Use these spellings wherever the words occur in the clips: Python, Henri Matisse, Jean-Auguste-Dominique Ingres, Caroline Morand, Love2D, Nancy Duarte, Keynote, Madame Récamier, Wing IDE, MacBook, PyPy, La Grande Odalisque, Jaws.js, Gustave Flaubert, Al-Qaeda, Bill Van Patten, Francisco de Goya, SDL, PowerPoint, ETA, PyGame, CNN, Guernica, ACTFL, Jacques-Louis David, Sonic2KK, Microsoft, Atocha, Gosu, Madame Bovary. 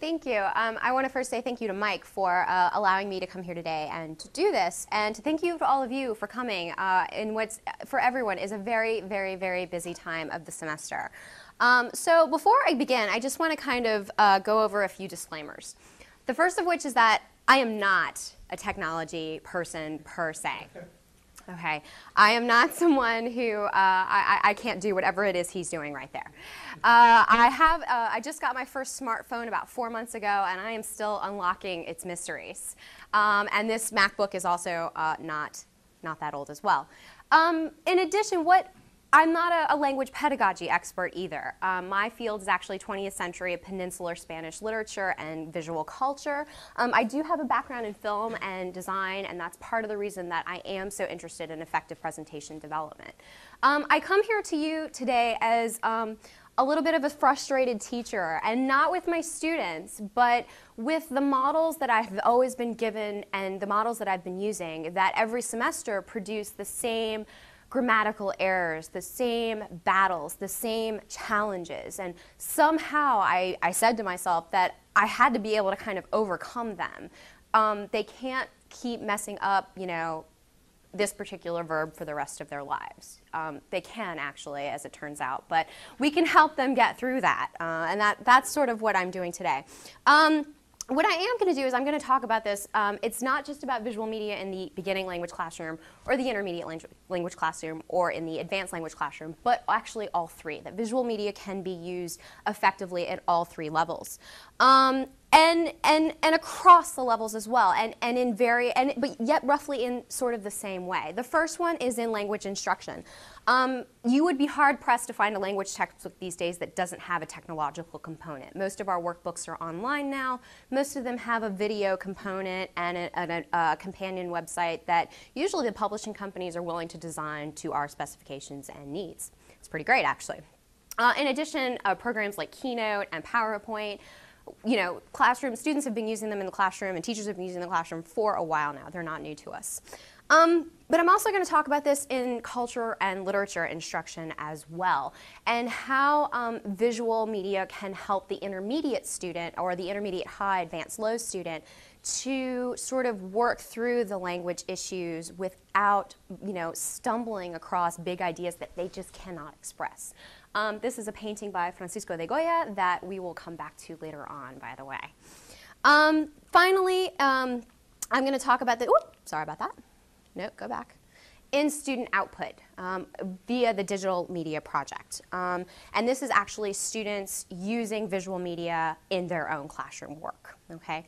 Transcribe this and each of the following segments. Thank you. I want to first say thank you to Mike for allowing me to come here today and to do this, and thank you to all of you for coming in what's, for everyone, is a very, very, very busy time of the semester. So before I begin, I just want to kind of go over a few disclaimers. The first of which is that I am not a technology person per se. Okay, I am not someone who, I can't do whatever it is he's doing right there. I just got my first smartphone about 4 months ago, and I am still unlocking its mysteries. And this MacBook is also not that old as well. In addition, I'm not a language pedagogy expert either. My field is actually 20th century peninsular Spanish literature and visual culture. I do have a background in film and design, and that's part of the reason that I am so interested in effective presentation development. I come here to you today as a little bit of a frustrated teacher, and not with my students, but with the models that I've always been given and the models that I've been using that every semester produce the same grammatical errors, the same battles, the same challenges. And somehow I said to myself that I had to be able to kind of overcome them. They can't keep messing up, you know, this particular verb for the rest of their lives. They can actually, as it turns out, but we can help them get through that. And that's sort of what I'm doing today. What I am going to do is I'm going to talk about this. It's not just about visual media in the beginning language classroom or the intermediate language classroom or in the advanced language classroom, but actually all three, that visual media can be used effectively at all three levels. And across the levels as well, but yet roughly in sort of the same way. The first one is in language instruction. You would be hard-pressed to find a language textbook these days that doesn't have a technological component. Most of our workbooks are online now. Most of them have a video component and a companion website that usually the publishing companies are willing to design to our specifications and needs. It's pretty great, actually. In addition, programs like Keynote and PowerPoint, you know, students have been using them in the classroom and teachers have been using the classroom for a while now. They're not new to us. But I'm also going to talk about this in culture and literature instruction as well, and how visual media can help the intermediate student or the intermediate high, advanced low student to sort of work through the language issues without, you know, stumbling across big ideas that they just cannot express. This is a painting by Francisco de Goya that we will come back to later on, by the way. Finally, I'm going to talk about the, oops, sorry about that. No, go back. In student output via the digital media project. And this is actually students using visual media in their own classroom work, okay?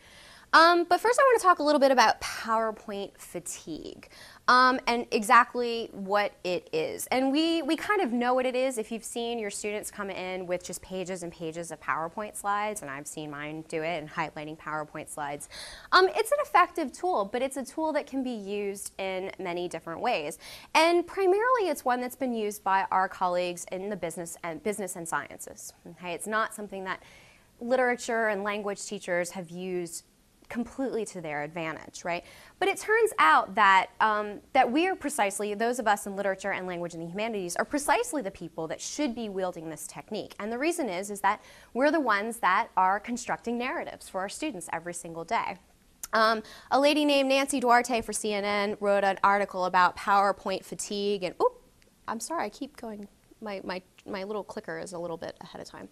But first I want to talk a little bit about PowerPoint fatigue and exactly what it is. And we kind of know what it is if you've seen your students come in with just pages and pages of PowerPoint slides, and I've seen mine do it in highlighting PowerPoint slides. It's an effective tool, but it's a tool that can be used in many different ways. And primarily it's one that's been used by our colleagues in the business and sciences. Okay? It's not something that literature and language teachers have used completely to their advantage, right? But it turns out that we are precisely, those of us in literature and language and the humanities, are precisely the people that should be wielding this technique. And the reason is that we're the ones that are constructing narratives for our students every single day. A lady named Nancy Duarte for CNN wrote an article about PowerPoint fatigue, and oh, I'm sorry, I keep going. My little clicker is a little bit ahead of time.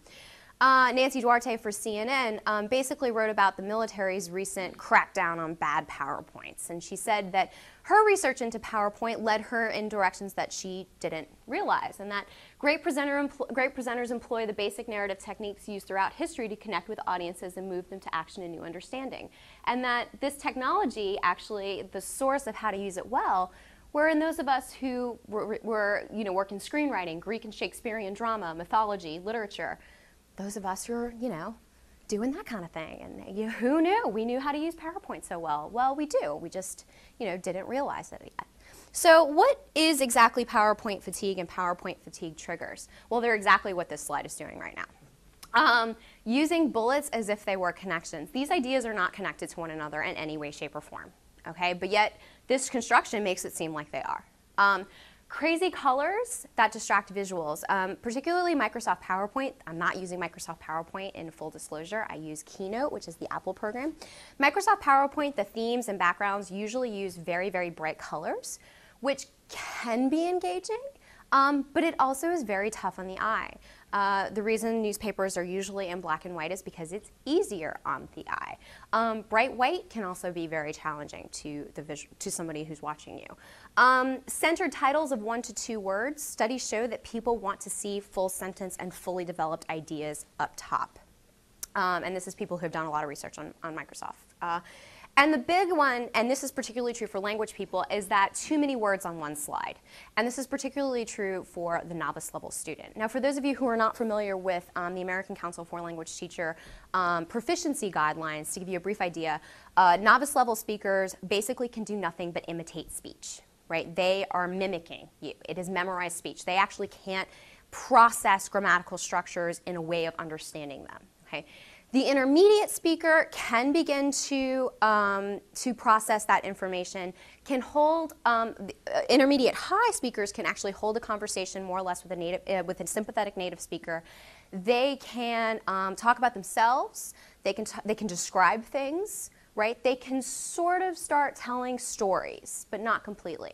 Nancy Duarte for CNN basically wrote about the military's recent crackdown on bad PowerPoints, and she said that her research into PowerPoint led her in directions that she didn't realize, and that great presenters employ the basic narrative techniques used throughout history to connect with audiences and move them to action and new understanding, and that this technology, actually, the source of how to use it well, wherein those of us who work in screenwriting, Greek and Shakespearean drama, mythology, literature, those of us who are, you know, doing that kind of thing, and who knew? We knew how to use PowerPoint so well. Well, we do. We just, you know, didn't realize it yet. So what is exactly PowerPoint fatigue and PowerPoint fatigue triggers? Well, they're exactly what this slide is doing right now. Using bullets as if they were connections. These ideas are not connected to one another in any way, shape, or form, okay? But yet, this construction makes it seem like they are. Crazy colors that distract visuals, particularly Microsoft PowerPoint. I'm not using Microsoft PowerPoint in full disclosure. I use Keynote, which is the Apple program. Microsoft PowerPoint, the themes and backgrounds usually use very, very bright colors, which can be engaging, but it also is very tough on the eye. The reason newspapers are usually in black and white is because it's easier on the eye. Bright white can also be very challenging to somebody who's watching you. Centered titles of 1 to 2 words. Studies show that people want to see full sentence and fully developed ideas up top. And this is people who have done a lot of research on Microsoft. And the big one, and this is particularly true for language people, is that too many words on one slide. And this is particularly true for the novice level student. Now, for those of you who are not familiar with the American Council of Foreign Language Teacher proficiency guidelines, to give you a brief idea, novice level speakers basically can do nothing but imitate speech, right? They are mimicking you. It is memorized speech. They actually can't process grammatical structures in a way of understanding them, okay? The intermediate speaker can begin to process that information, can hold, intermediate high speakers can actually hold a conversation more or less with a native, with a sympathetic native speaker. They can talk about themselves, they can describe things, right? They can sort of start telling stories, but not completely.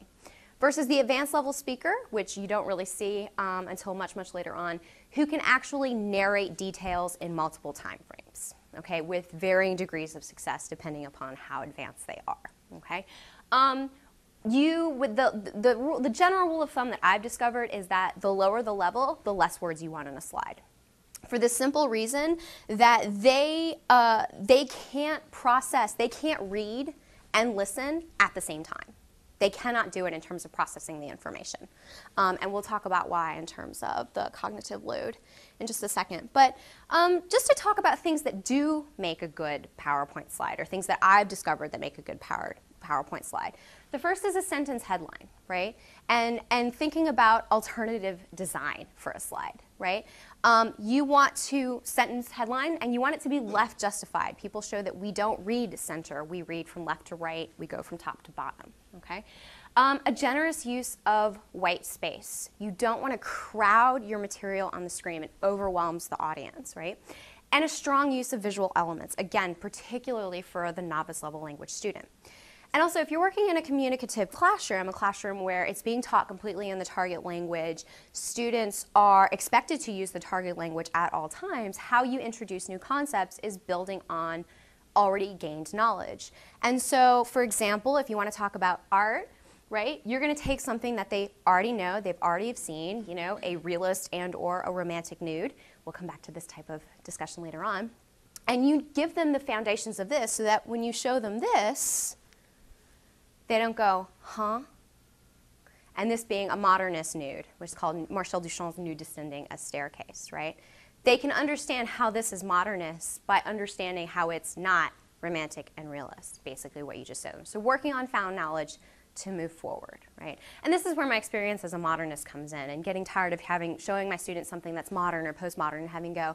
Versus the advanced level speaker, which you don't really see until much, much later on, who can actually narrate details in multiple time frames, okay, with varying degrees of success depending upon how advanced they are, okay? The general rule of thumb that I've discovered is that the lower the level, the less words you want on a slide. For the simple reason that they can't process, they can't read and listen at the same time. They cannot do it in terms of processing the information. And we'll talk about why in terms of the cognitive load in just a second. But just to talk about things that do make a good PowerPoint slide, or things that I've discovered that make a good PowerPoint slide. The first is a sentence headline, right? And thinking about alternative design for a slide, right? You want to sentence headline, and you want it to be left justified. People show that we don't read center, we read from left to right, we go from top to bottom, okay? A generous use of white space. You don't want to crowd your material on the screen. It overwhelms the audience, right? And a strong use of visual elements, again, particularly for the novice level language student. And also, if you're working in a communicative classroom, a classroom where it's being taught completely in the target language, students are expected to use the target language at all times, how you introduce new concepts is building on already gained knowledge. And so, for example, if you want to talk about art, right, you're going to take something that they already know, they've already seen, you know, a realist and or a romantic nude. We'll come back to this type of discussion later on. And you give them the foundations of this so that when you show them this, they don't go, huh? And this being a modernist nude, which is called Marcel Duchamp's Nude Descending a Staircase, right? They can understand how this is modernist by understanding how it's not romantic and realist, basically what you just said. So working on found knowledge to move forward, right? And this is where my experience as a modernist comes in, and getting tired of showing my students something that's modern or postmodern and having go,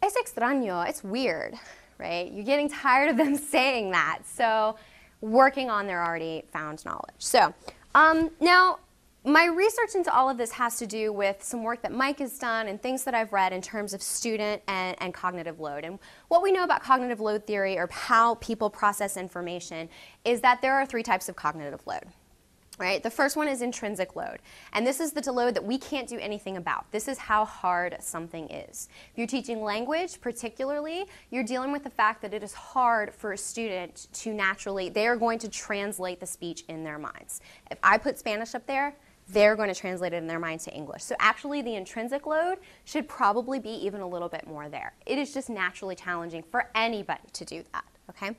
es extraño, it's weird, right? You're getting tired of them saying that. So working on their already found knowledge. So now my research into all of this has to do with some work that Mike has done and things that I've read in terms of student and cognitive load. And what we know about cognitive load theory, or how people process information, is that there are 3 types of cognitive load. Right? The first one is intrinsic load, and this is the load that we can't do anything about. This is how hard something is. If you're teaching language particularly, you're dealing with the fact that it is hard for a student to naturally, they are going to translate the speech in their minds. If I put Spanish up there, they're going to translate it in their mind to English. So actually the intrinsic load should probably be even a little bit more there. It is just naturally challenging for anybody to do that, okay?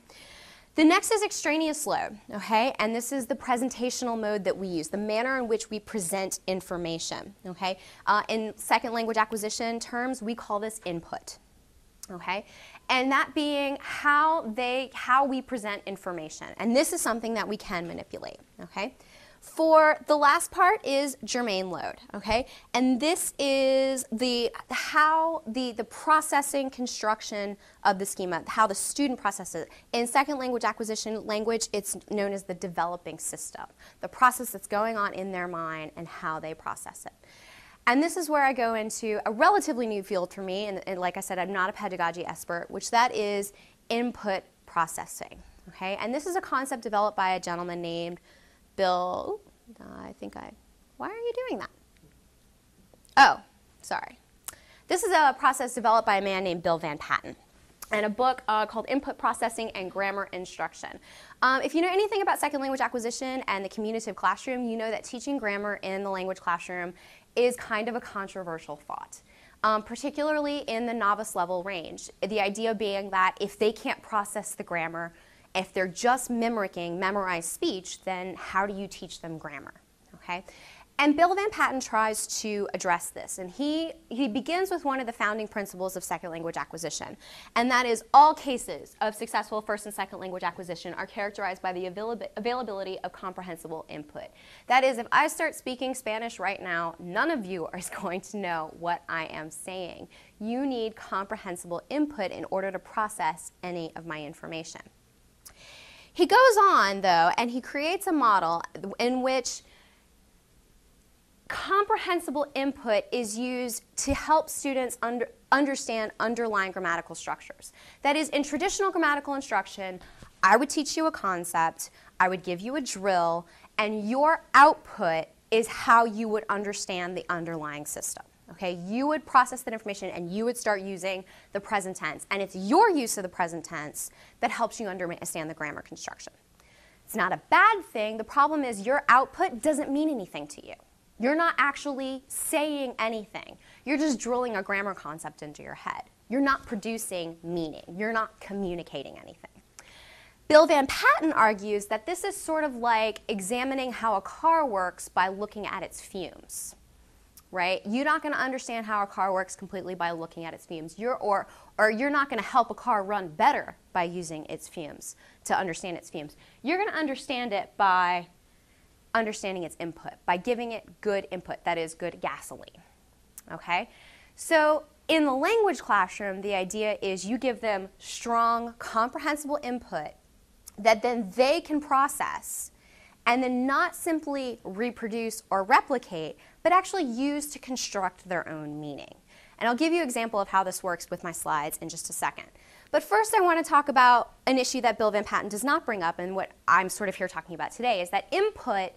The next is extraneous load, okay, and this is the presentational mode that we use, the manner in which we present information, okay. In second language acquisition terms, we call this input, okay, and that being how we present information, and this is something that we can manipulate, okay. For the last part is germane load, okay? And this is the how the processing construction of the schema, how the student processes it. In second language acquisition language, it's known as the developing system, the process that's going on in their mind and how they process it. And this is where I go into a relatively new field for me, and like I said, I'm not a pedagogy expert, which that is input processing, okay? And this is a concept developed by a gentleman named Bill, why are you doing that? Oh, sorry. This is a process developed by a man named Bill Van Patten and a book called Input Processing and Grammar Instruction. If you know anything about second language acquisition and the commutative classroom, you know that teaching grammar in the language classroom is kind of a controversial thought, particularly in the novice level range. The idea being that if they can't process the grammar, if they're just mimicking memorized speech, then how do you teach them grammar, okay? And Bill Van Patten tries to address this, and he begins with one of the founding principles of second language acquisition, and that is all cases of successful first and second language acquisition are characterized by the availability of comprehensible input. That is, if I start speaking Spanish right now, none of you is going to know what I am saying. You need comprehensible input in order to process any of my information. He goes on, though, and he creates a model in which comprehensible input is used to help students understand underlying grammatical structures. That is, in traditional grammatical instruction, I would teach you a concept, I would give you a drill, and your output is how you would understand the underlying system. Okay, you would process that information and you would start using the present tense. And it's your use of the present tense that helps you understand the grammar construction. It's not a bad thing. The problem is your output doesn't mean anything to you. You're not actually saying anything. You're just drilling a grammar concept into your head. You're not producing meaning. You're not communicating anything. Bill Van Patten argues that this is sort of like examining how a car works by looking at its fumes. Right? You're not going to understand how a car works completely by looking at its fumes. Or you're not going to help a car run better by using its fumes, to understand its fumes. You're going to understand it by understanding its input, by giving it good input, that is, good gasoline. Okay? So in the language classroom, the idea is you give them strong, comprehensible input that then they can process and then not simply reproduce or replicate, but actually use to construct their own meaning. And I'll give you an example of how this works with my slides in just a second. But first I want to talk about an issue that Bill Van Patten does not bring up, and what I'm sort of here talking about today is that input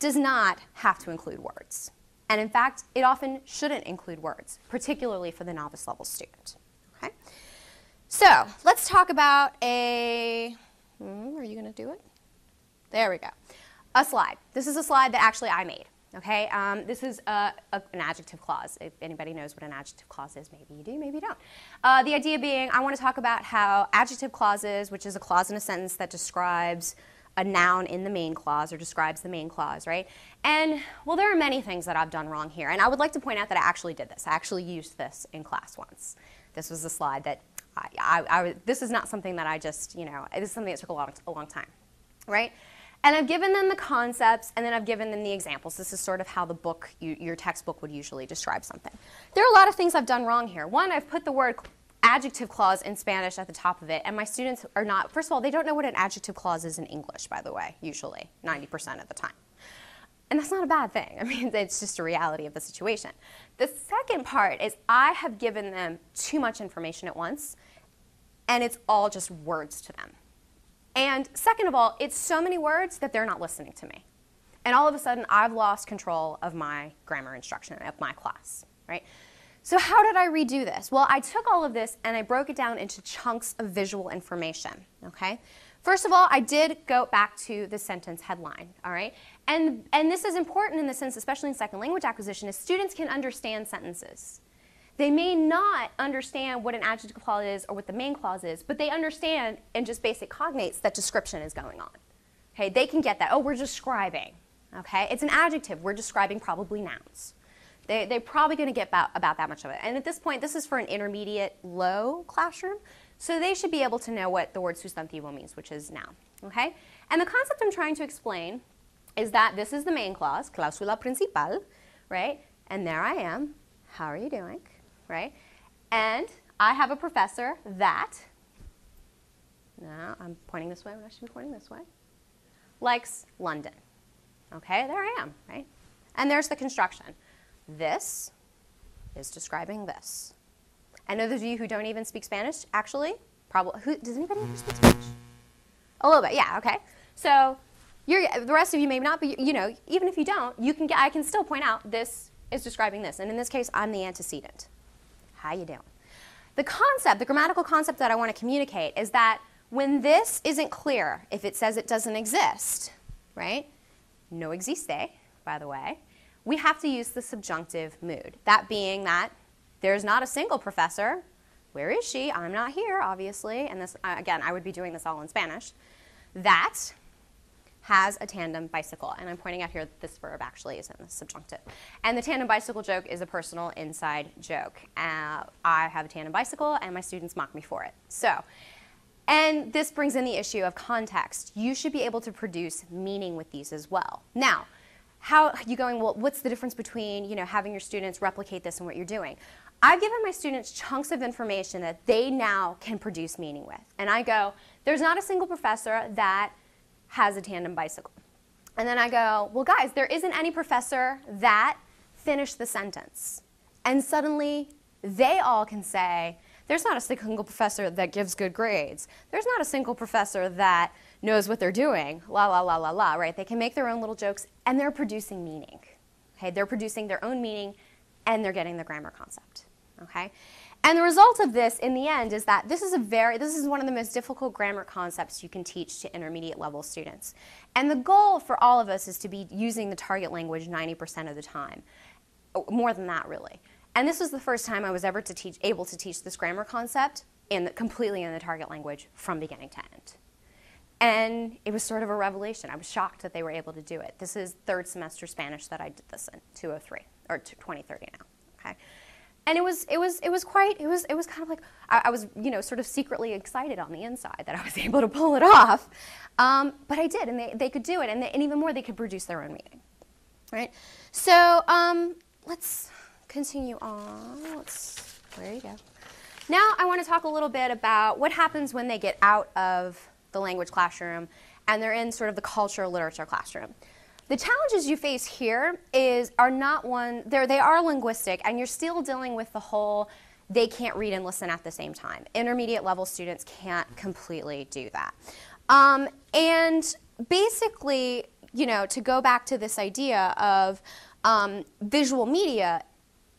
does not have to include words. And in fact, it often shouldn't include words, particularly for the novice level student. Okay? So let's talk about a, are you going to do it? There we go. A slide. This is a slide that actually I made. Okay, this is an adjective clause. If anybody knows what an adjective clause is, maybe you do, maybe you don't. The idea being, I want to talk about how adjective clauses, which is a clause in a sentence that describes a noun in the main clause, or describes the main clause, right? And, well, there are many things that I've done wrong here, and I would like to point out that I actually did this. I actually used this in class once. This was a slide that this is not something that I just, you know, this is something that took a long time, right? And I've given them the concepts, and then I've given them the examples. This is sort of how the book, your textbook would usually describe something. There are a lot of things I've done wrong here. One, I've put the word adjective clause in Spanish at the top of it, and my students are not, first of all, they don't know what an adjective clause is in English, by the way, usually, 90% of the time. And that's not a bad thing. I mean, it's just a reality of the situation. The second part is I have given them too much information at once, and it's all just words to them. And second of all, it's so many words that they're not listening to me. And all of a sudden, I've lost control of my grammar instruction of my class, right? So how did I redo this? Well, I took all of this and I broke it down into chunks of visual information, okay? First of all, I did go back to the sentence headline, all right? And this is important in the sense, especially in second language acquisition, is students can understand sentences. They may not understand what an adjective clause is or what the main clause is, but they understand in just basic cognates that description is going on. Okay, they can get that. Oh, we're describing. Okay, it's an adjective. We're describing probably nouns. They're probably going to get about that much of it. And at this point, this is for an intermediate low classroom, so they should be able to know what the word sustantivo means, which is noun. Okay, and the concept I'm trying to explain is that this is the main clause, cláusula principal, right? And there I am, how are you doing, right? And I have a professor that, now I'm pointing this way when I should be pointing this way, likes London. Okay, there I am, right? And there's the construction. This is describing this. And those of you who don't even speak Spanish, actually, probably, does anybody ever speak Spanish? A little bit, yeah, okay. So the rest of you may not, but you know, even if you don't, you can I can still point out this is describing this. And in this case, I'm the antecedent. How you doing? The concept, the grammatical concept that I want to communicate is that when this isn't clear, if it says it doesn't exist, right? No existe, by the way. We have to use the subjunctive mood. That being that there's not a single professor. Where is she? I'm not here, obviously. And this, again, I would be doing this all in Spanish. That has a tandem bicycle. And I'm pointing out here that this verb actually is in the subjunctive. And the tandem bicycle joke is a personal inside joke. I have a tandem bicycle, and my students mock me for it. So, and this brings in the issue of context. You should be able to produce meaning with these as well. Now, how are you going, well, what's the difference between, you know, having your students replicate this and what you're doing? I've given my students chunks of information that they now can produce meaning with. And I go, there's not a single professor that has a tandem bicycle. And then I go, well, guys, there isn't any professor that finished the sentence. And suddenly, they all can say, there's not a single professor that gives good grades. There's not a single professor that knows what they're doing, la, la, la, la, la, right? They can make their own little jokes, and they're producing meaning, okay? They're producing their own meaning, and they're getting the grammar concept, okay? And the result of this, in the end, is that this is one of the most difficult grammar concepts you can teach to intermediate-level students. And the goal for all of us is to be using the target language 90% of the time, more than that, really. And this was the first time I was ever able to teach this grammar concept completely in the target language from beginning to end. And it was sort of a revelation. I was shocked that they were able to do it. This is third semester Spanish that I did this in, 203, or 2030 now, okay? And it was kind of like, I was, you know, sort of secretly excited on the inside that I was able to pull it off. But I did, and they could do it, and even more, they could produce their own meaning, right? So let's continue on. There you go. Now I want to talk a little bit about what happens when they get out of the language classroom, and they're in sort of the culture literature classroom. The challenges you face here are linguistic, and you're still dealing with the whole they can't read and listen at the same time. Intermediate level students can't completely do that. And basically, you know, to go back to this idea of visual media,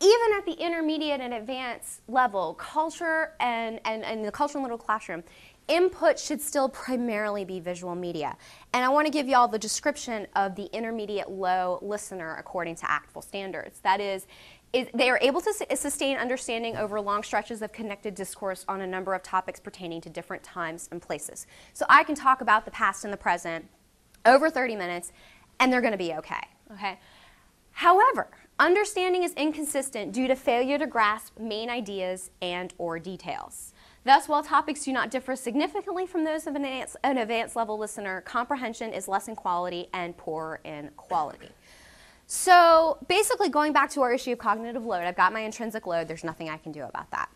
even at the intermediate and advanced level, culture and the culture and little classroom, input should still primarily be visual media. And I want to give you all the description of the intermediate low listener according to ACTFL standards. That is they are able to sustain understanding over long stretches of connected discourse on a number of topics pertaining to different times and places. So I can talk about the past and the present over 30 minutes, and they're going to be okay. Okay. However, understanding is inconsistent due to failure to grasp main ideas and or details. Thus, while topics do not differ significantly from those of an advanced level listener, comprehension is less in quality and poorer in quality. So basically, going back to our issue of cognitive load, I've got my intrinsic load. There's nothing I can do about that.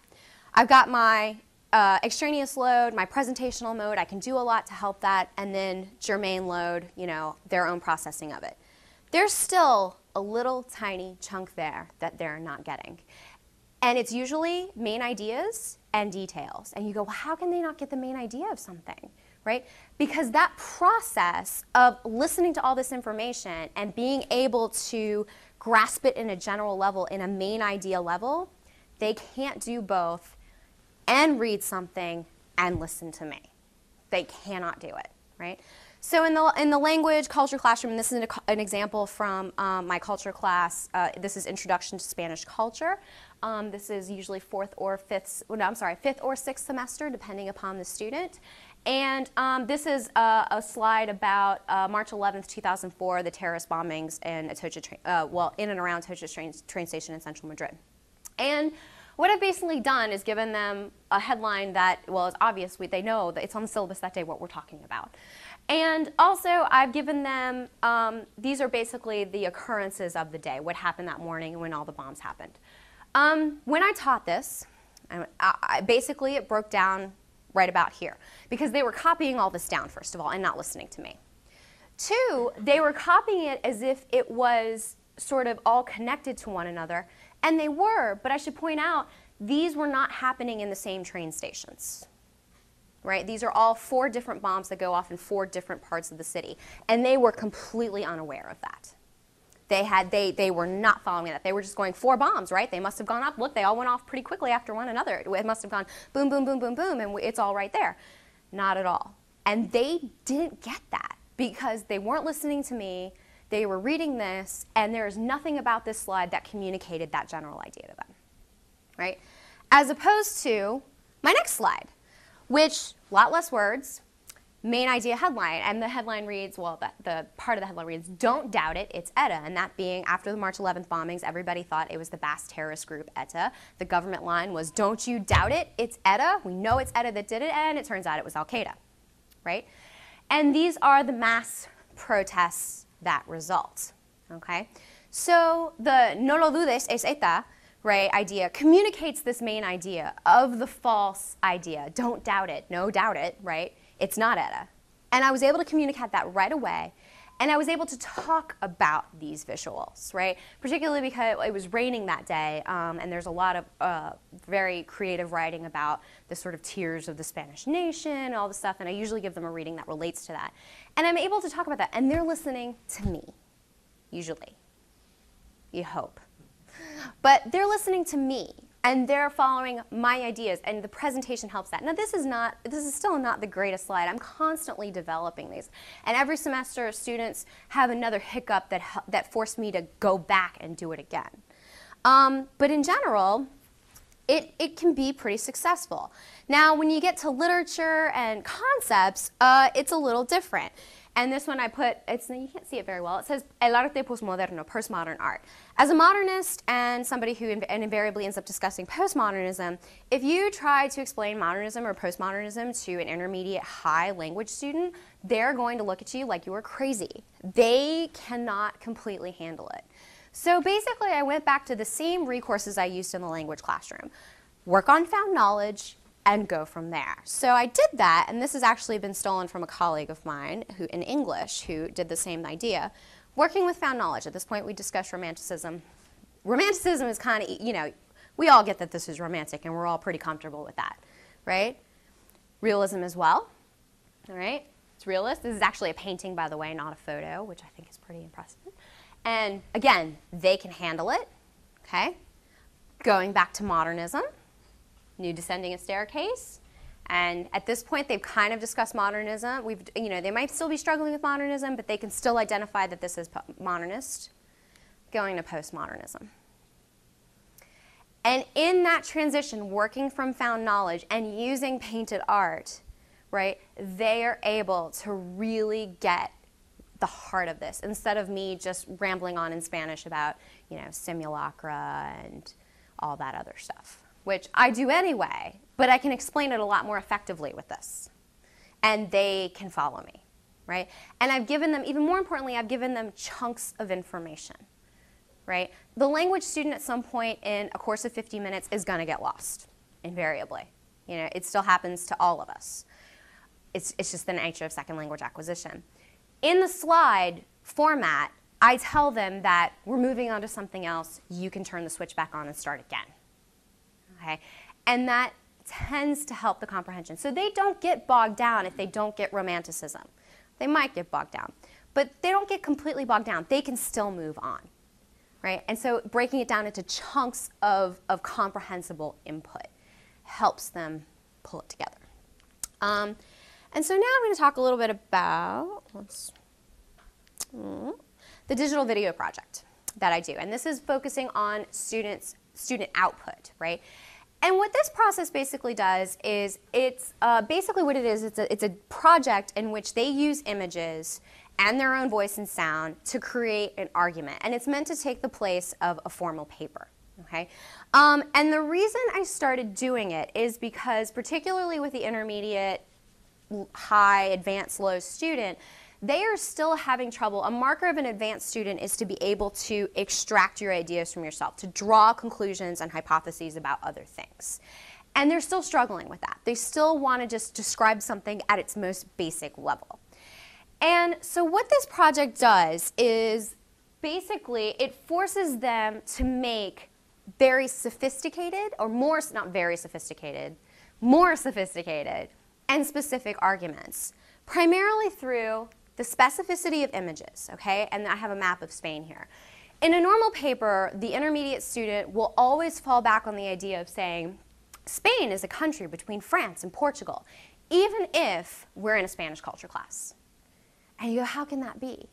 I've got my extraneous load, my presentational mode. I can do a lot to help that. And then germane load, you know, their own processing of it. There's still a little tiny chunk there that they're not getting. And it's usually main ideas and details. And you go, well, how can they not get the main idea of something, right? Because that process of listening to all this information and being able to grasp it in a general level, in a main idea level, they can't do both and read something and listen to me. They cannot do it, right? So in the language culture classroom, and this is an example from my culture class. This is Introduction to Spanish Culture. This is usually fifth or sixth semester, depending upon the student. And this is a slide about March 11th, 2004, the terrorist bombings in Atocha, well, in and around Atocha train station in central Madrid. And What I've basically done is given them a headline that, well, it's obvious, they know that it's on the syllabus that day what we're talking about. And also, I've given them, these are basically the occurrences of the day, what happened that morning and when all the bombs happened. When I taught this, basically it broke down right about here, because they were copying all this down, first of all, and not listening to me. Two, they were copying it as if it was sort of all connected to one another, and they were, but I should point out, these were not happening in the same train stations, right? These are all 4 different bombs that go off in 4 different parts of the city, and they were completely unaware of that. They were not following that. They were just going 4 bombs, right? They must have gone up. Look, they all went off pretty quickly after one another. It must have gone boom, boom, boom, boom, boom, and it's all right there. Not at all. And they didn't get that because they weren't listening to me. They were reading this, and there is nothing about this slide that communicated that general idea to them, right? As opposed to my next slide, which, a lot less words, main idea headline, and the headline reads, well, the part of the headline reads, "Don't doubt it, it's ETA," and that being after the March 11th bombings, everybody thought it was the Basque terrorist group ETA. The government line was, "Don't you doubt it, it's ETA, we know it's ETA that did it," and it turns out it was Al-Qaeda, right? And these are the mass protests that result, okay? So the "no lo dudes, es ETA," right, idea communicates this main idea of the false idea. Don't doubt it, no doubt it, right? It's not ETA. And I was able to communicate that right away, and I was able to talk about these visuals, right? Particularly because it was raining that day, and there's a lot of very creative writing about the sort of tears of the Spanish nation and all this stuff, and I usually give them a reading that relates to that. And I'm able to talk about that, and they're listening to me, usually. You hope. But they're listening to me, and they're following my ideas, and the presentation helps that. Now, this is still not the greatest slide. I'm constantly developing these. And every semester, students have another hiccup that forced me to go back and do it again. But in general, it can be pretty successful. Now, when you get to literature and concepts, it's a little different. And this one I put, you can't see it very well, it says "El arte postmoderno," postmodern art. As a modernist and somebody who invariably ends up discussing postmodernism, if you try to explain modernism or postmodernism to an intermediate high language student, they're going to look at you like you are crazy. They cannot completely handle it. So basically I went back to the same resources I used in the language classroom. Work on found knowledge, and go from there. So I did that, and this has actually been stolen from a colleague of mine who, in English, who did the same idea, working with found knowledge. At this point, we discussed romanticism. Romanticism is kind of, you know, we all get that this is romantic, and we're all pretty comfortable with that, right? Realism as well, all right? It's realist. This is actually a painting, by the way, not a photo, which I think is pretty impressive. And again, they can handle it, okay? Going back to modernism. New descending a staircase, and at this point they've kind of discussed modernism. They might still be struggling with modernism, but they can still identify that this is modernist. Going to postmodernism, and in that transition, working from found knowledge and using painted art, right? They are able to really get the heart of this instead of me just rambling on in Spanish about simulacra and all that other stuff, which I do anyway, but I can explain it a lot more effectively with this. And they can follow me, right? And I've given them, even more importantly, I've given them chunks of information, right? The language student at some point in a course of 50 minutes is gonna get lost, invariably. It still happens to all of us. It's just the nature of second language acquisition. In the slide format, I tell them that we're moving on to something else, you can turn the switch back on and start again. Okay. And that tends to help the comprehension. So they don't get bogged down if they don't get romanticism. They might get bogged down, but they don't get completely bogged down. They can still move on, right? And so breaking it down into chunks of comprehensible input helps them pull it together. And so now I'm going to talk a little bit about the digital video project that I do. And this is focusing on student output, right? And what this process basically does is it's a project in which they use images and their own voice and sound to create an argument, and it's meant to take the place of a formal paper, okay? And the reason I started doing it is because, particularly with the intermediate, high, advanced, low student, they are still having trouble. A marker of an advanced student is to be able to extract your ideas from yourself, to draw conclusions and hypotheses about other things. And they're still struggling with that. They still want to just describe something at its most basic level. And so what this project does is basically it forces them to make very sophisticated, or more, not very sophisticated, more sophisticated and specific arguments, primarily through the specificity of images, okay? And I have a map of Spain here. In a normal paper, the intermediate student will always fall back on the idea of saying, Spain is a country between France and Portugal, even if we're in a Spanish culture class. And you go, how can that be?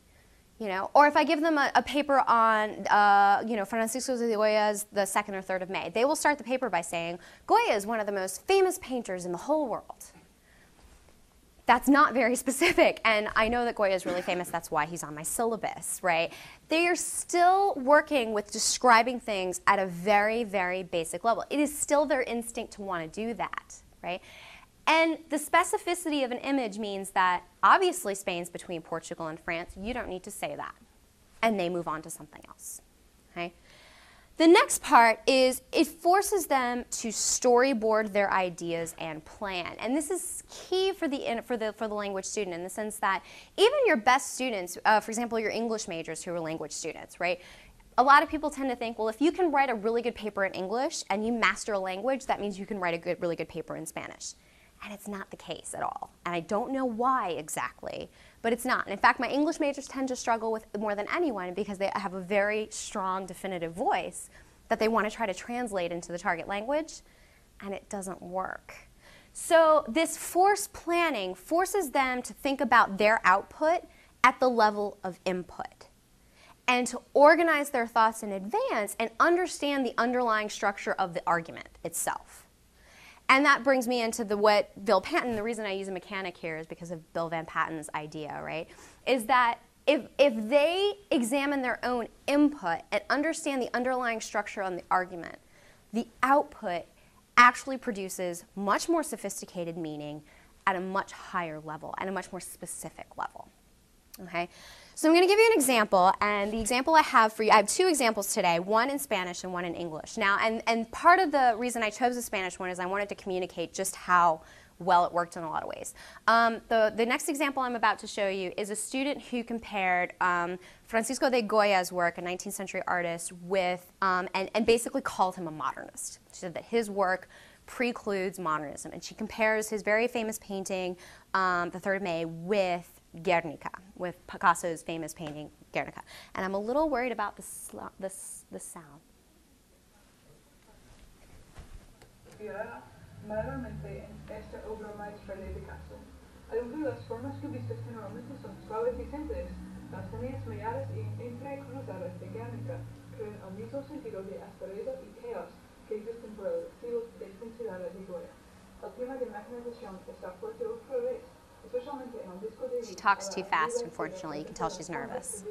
You know, or if I give them a paper on, you know, Francisco de Goya's The Second or Third of May, they will start the paper by saying, Goya is one of the most famous painters in the whole world. That's not very specific, and I know that Goya is really famous, that's why he's on my syllabus, right? They are still working with describing things at a very, very basic level. It is still their instinct to want to do that, right? And the specificity of an image means that obviously Spain's between Portugal and France, you don't need to say that. And they move on to something else, okay? The next part is it forces them to storyboard their ideas and plan. And this is key for the language student in the sense that even your best students, for example, your English majors who are language students, right? A lot of people tend to think, well, if you can write a really good paper in English and you master a language, that means you can write a good, really good paper in Spanish. And it's not the case at all. And I don't know why exactly, but it's not. And in fact, my English majors tend to struggle with more than anyone because they have a very strong, definitive voice that they want to try to translate into the target language, and it doesn't work. So this forced planning forces them to think about their output at the level of input and to organize their thoughts in advance and understand the underlying structure of the argument itself. And that brings me into what Bill Patten, the reason I use a mechanic here is because of Bill Van Patten's idea, right? Is that if they examine their own input and understand the underlying structure on the argument, the output actually produces much more sophisticated meaning at a much higher level, at a much more specific level, okay? So I'm going to give you an example, and the example I have for you, I have two examples today, one in Spanish and one in English. Now, and part of the reason I chose the Spanish one is I wanted to communicate just how well it worked in a lot of ways. The next example I'm about to show you is a student who compared Francisco de Goya's work, a 19th century artist, with, and basically called him a modernist. She said that his work precludes modernism, and she compares his very famous painting, The Third of May, with Guernica, with Picasso's famous painting, Guernica. And I'm a little worried about the sound. She talks too fast, unfortunately. You can tell she's nervous.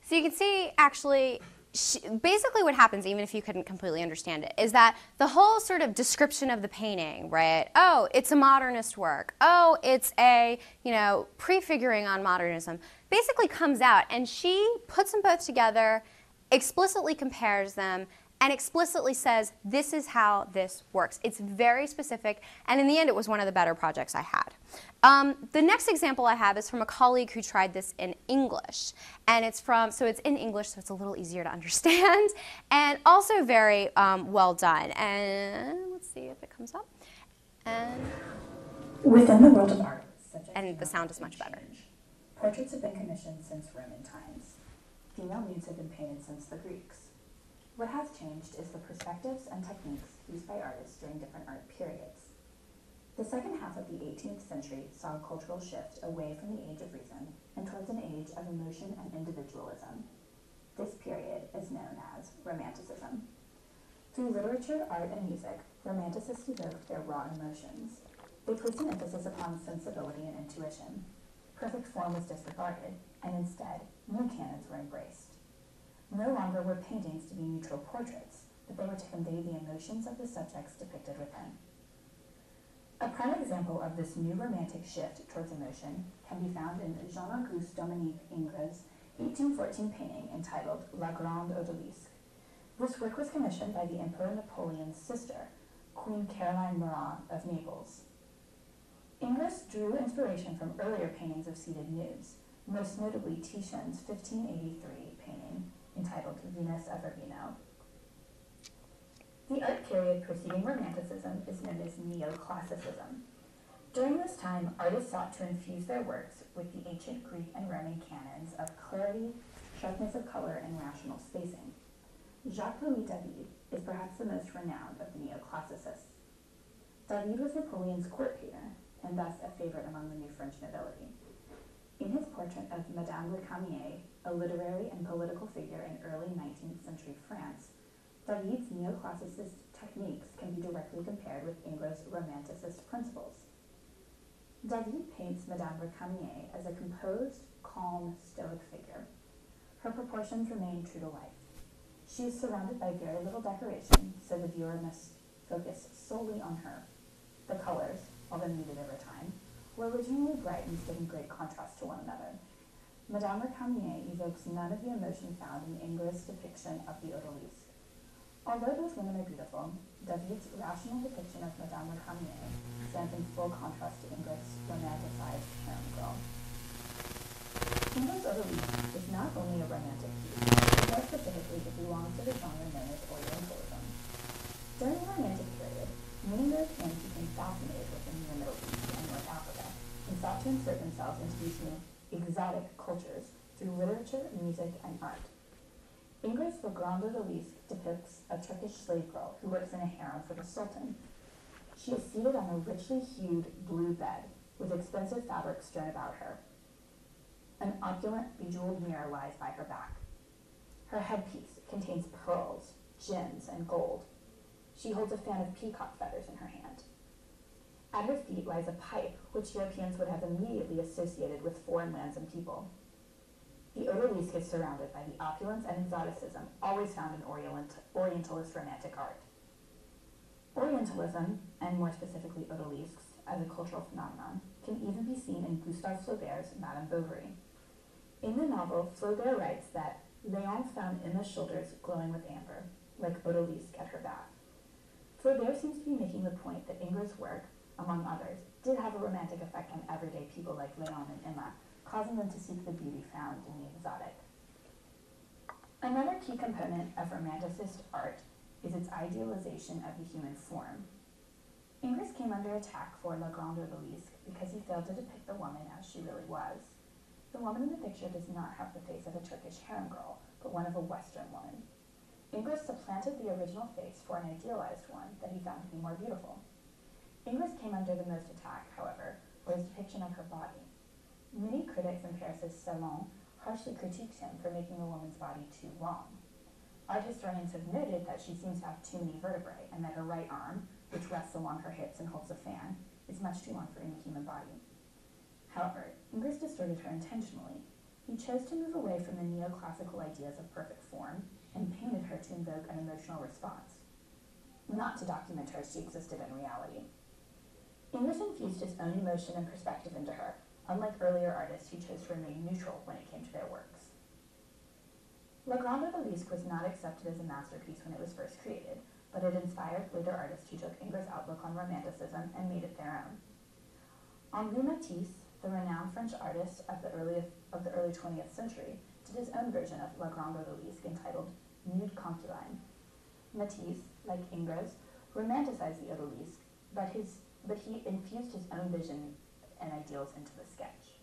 So you can see, actually, basically what happens, even if you couldn't completely understand it, is that the whole sort of description of the painting, right? Oh, it's a modernist work. Oh, it's a, you know, prefiguring on modernism, basically comes out, and she puts them both together, explicitly compares them, and explicitly says this is how this works. It's very specific, and in the end it was one of the better projects I had. The next example I have is from a colleague who tried this in English, and it's from, so it's in English, so it's a little easier to understand, and also very well done. And let's see if it comes up. And within the world of art, and the sound is much better. Portraits have been commissioned since Roman times. Female nudes have been painted since the Greeks. What has changed is the perspectives and techniques used by artists during different art periods. The second half of the 18th century saw a cultural shift away from the age of reason and towards an age of emotion and individualism. This period is known as Romanticism. Through literature, art, and music, Romanticists evoked their raw emotions. They placed an emphasis upon sensibility and intuition. Perfect form was disregarded, and instead, new canons were embraced. No longer were paintings to be neutral portraits, but they were to convey the emotions of the subjects depicted within. A prime example of this new romantic shift towards emotion can be found in Jean-Auguste-Dominique Ingres' 1814 painting entitled La Grande Odalisque. This work was commissioned by the Emperor Napoleon's sister, Queen Caroline Morand of Naples. Ingres drew inspiration from earlier paintings of seated nudes, most notably Titian's 1583 painting entitled Venus of Urbino. The art period preceding Romanticism is known as Neoclassicism. During this time, artists sought to infuse their works with the ancient Greek and Roman canons of clarity, sharpness of color, and rational spacing. Jacques-Louis David is perhaps the most renowned of the neoclassicists. David was Napoleon's court painter, and thus a favorite among the new French nobility. In his portrait of Madame Récamier, a literary and political figure in early 19th century France, David's neoclassicist techniques can be directly compared with Ingres' Romanticist principles. David paints Madame Récamier as a composed, calm, stoic figure. Her proportions remain true to life. She is surrounded by very little decoration, so the viewer must focus solely on her. The colors, although muted over time, were originally bright and stood in great contrast to one another. Madame Récamier evokes none of the emotion found in Ingres' depiction of the Odalisque. Although those women are beautiful, David's rational depiction of Madame Récamier stands in full contrast to Ingres' romanticized harem girl. Ingres' Odalisque is not only a romantic piece, more specifically it belongs to the genre known as Orientalism. During the Romantic period, many Europeans became fascinated with the Middle East and North Africa and sought to insert themselves into these new exotic cultures through literature, music, and art. Ingres' La Grande Odalisque depicts a Turkish slave girl who works in a harem for the Sultan. She is seated on a richly hued blue bed with expensive fabric strewn about her. An opulent, bejeweled mirror lies by her back. Her headpiece contains pearls, gems, and gold. She holds a fan of peacock feathers in her hand. At her feet lies a pipe, which Europeans would have immediately associated with foreign lands and people. The Odalisque is surrounded by the opulence and exoticism always found in Orientalist Romantic art. Orientalism, and more specifically Odalisques, as a cultural phenomenon, can even be seen in Gustave Flaubert's Madame Bovary. In the novel, Flaubert writes that Léon found Emma's shoulders glowing with amber, like Odalisque at her back. Flaubert seems to be making the point that Ingres' work, among others, did have a romantic effect on everyday people like Léon and Emma, causing them to seek the beauty found in the exotic. Another key component of Romanticist art is its idealization of the human form. Ingres came under attack for La Grande Odalisque because he failed to depict the woman as she really was. The woman in the picture does not have the face of a Turkish harem girl, but one of a Western woman. Ingres supplanted the original face for an idealized one that he found to be more beautiful. Ingres came under the most attack, however, for his depiction of her body. Many critics in Paris' Salon harshly critiqued him for making the woman's body too long. Art historians have noted that she seems to have too many vertebrae and that her right arm, which rests along her hips and holds a fan, is much too long for any human body. However, Ingres distorted her intentionally. He chose to move away from the neoclassical ideas of perfect form and painted her to invoke an emotional response, not to document her as she existed in reality. Ingres infused his own emotion and perspective into her, unlike earlier artists who chose to remain neutral when it came to their works. La Grande Obélisque was not accepted as a masterpiece when it was first created, but it inspired later artists who took Ingres' outlook on Romanticism and made it their own. Henri Matisse, the renowned French artist of the early 20th century, did his own version of La Grande Obélisque entitled Nude Concubine. Matisse, like Ingres, romanticized the obelisk, but he infused his own vision and ideals into the sketch.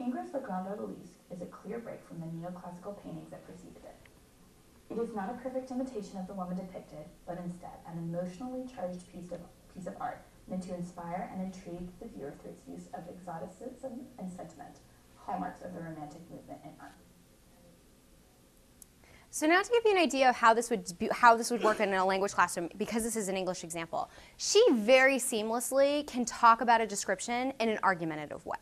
Ingres' La Grande Obélisque is a clear break from the neoclassical paintings that preceded it. It is not a perfect imitation of the woman depicted, but instead an emotionally charged piece of art meant to inspire and intrigue the viewer through its use of exoticism and sentiment, hallmarks of the Romantic movement in art. So now to give you an idea of how this would work in a language classroom, because this is an English example, she very seamlessly can talk about a description in an argumentative way.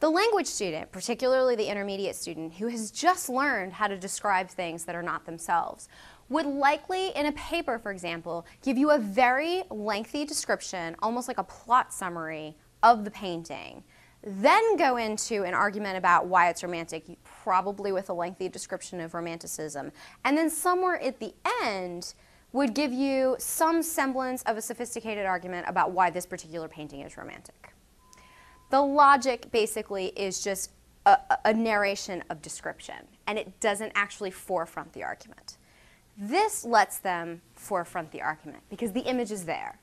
The language student, particularly the intermediate student, who has just learned how to describe things that are not themselves, would likely, in a paper, for example, give you a very lengthy description, almost like a plot summary of the painting. Then go into an argument about why it's romantic, probably with a lengthy description of romanticism. And then somewhere at the end would give you some semblance of a sophisticated argument about why this particular painting is romantic. The logic basically is just a narration of description, and it doesn't actually forefront the argument. This lets them forefront the argument because the image is there.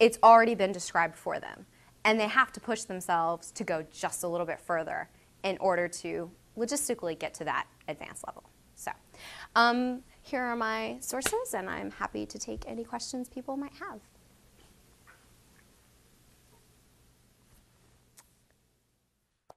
It's already been described for them. And they have to push themselves to go just a little bit further in order to logistically get to that advanced level. So here are my sources, and I'm happy to take any questions people might have.